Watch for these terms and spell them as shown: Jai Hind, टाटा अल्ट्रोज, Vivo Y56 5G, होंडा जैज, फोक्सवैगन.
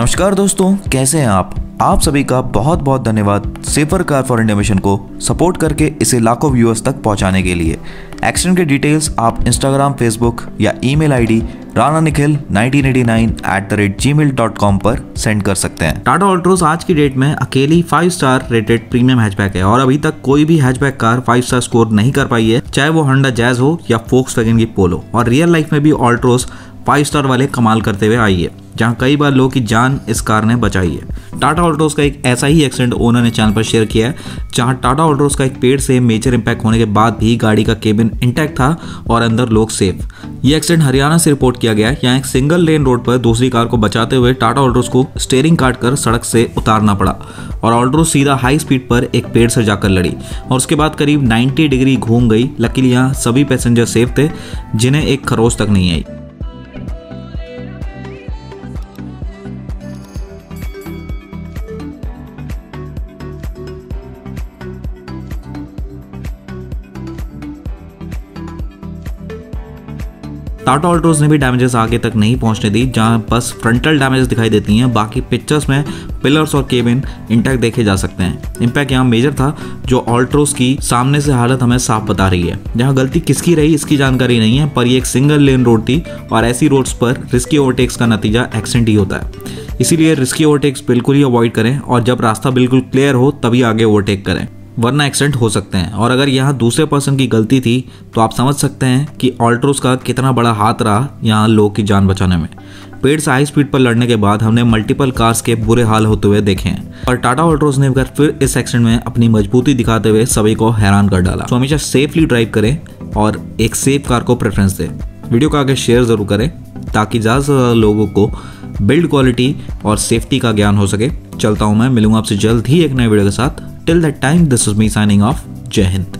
नमस्कार दोस्तों, कैसे हैं आप सभी का बहुत बहुत धन्यवाद safer car for India mission को सपोर्ट करके इसे लाखों व्यूअर्स तक पहुंचाने के लिए। एक्शन के डिटेल्स आप इंस्टाग्राम, फेसबुक या ईमेल आईडी rananikhil1989@gmail.com पर सेंड कर सकते हैं। टाटा अल्ट्रोज आज की डेट में अकेली 5 स्टार रेटेड प्रीमियम हैचबैक है और अभी तक कोई भी हैचबैक कार 5 स्टार स्कोर नहीं कर पाई है, चाहे वो होंडा जैज हो या फोक्सवैगन की पोलो। और रियल लाइफ में भी अल्ट्रोज 5 स्टार वाले कमाल करते हुए आई है, जहां कई बार लोगों की जान इस कार ने बचाई है। टाटा अल्ट्रोज का एक ऐसा ही एक्सीडेंट ओनर ने चैनल पर शेयर किया है, जहां टाटा अल्ट्रोज का एक पेड़ से मेजर इंपैक्ट होने के बाद भी गाड़ी का केबिन इंटैक्ट था और अंदर लोग सेफ। ये एक्सीडेंट हरियाणा से रिपोर्ट किया गया है। यहाँ एक सिंगल लेन रोड पर दूसरी कार को बचाते हुए टाटा अल्ट्रोज को स्टेयरिंग काट कर सड़क से उतारना पड़ा और अल्ट्रोज सीधा हाई स्पीड पर एक पेड़ से जाकर लड़ी और उसके बाद करीब 90 डिग्री घूम गई। लकीली यहाँ सभी पैसेंजर सेफ थे, जिन्हें एक खरोच तक नहीं आई। टाटा अल्ट्रोज ने भी डैमेजेस आगे तक नहीं पहुंचने दी, जहां बस फ्रंटल डैमेजेस दिखाई देती हैं। बाकी पिक्चर्स में पिलर्स और केबिन इंटैक्ट देखे जा सकते हैं। इंपैक्ट यहां मेजर था, जो अल्ट्रोज की सामने से हालत हमें साफ बता रही है। जहां गलती किसकी रही इसकी जानकारी नहीं है, पर ये एक सिंगल लेन रोड थी और ऐसी रोड्स पर रिस्की ओवरटेक्स का नतीजा एक्सीडेंट ही होता है। इसीलिए रिस्की ओवरटेक्स बिल्कुल ही अवॉइड करें और जब रास्ता बिल्कुल क्लियर हो तभी आगे ओवरटेक करें, वरना एक्सीडेंट हो सकते हैं। और अगर यहाँ दूसरे पर्सन की गलती थी तो आप समझ सकते हैं कि अल्ट्रोज का कितना बड़ा हाथ रहा यहाँ लोगों की जान बचाने में। पेड़ से हाई स्पीड पर लड़ने के बाद हमने मल्टीपल कार्स के बुरे हाल होते हुए देखे हैं और टाटा अल्ट्रोज ने फिर इस एक्सीडेंट में अपनी मजबूती दिखाते हुए सभी को हैरान कर डाला। तो हमेशा सेफली ड्राइव करें और एक सेफ कार को प्रेफरेंस दें। वीडियो का आगे शेयर ज़रूर करें ताकि ज़्यादा से ज़्यादा लोगों को बिल्ड क्वालिटी और सेफ्टी का ज्ञान हो सके। चलता हूँ मैं, मिलूंगा आपसे जल्द ही एक नए वीडियो के साथ। Till that time, this was me signing off. Jai Hind.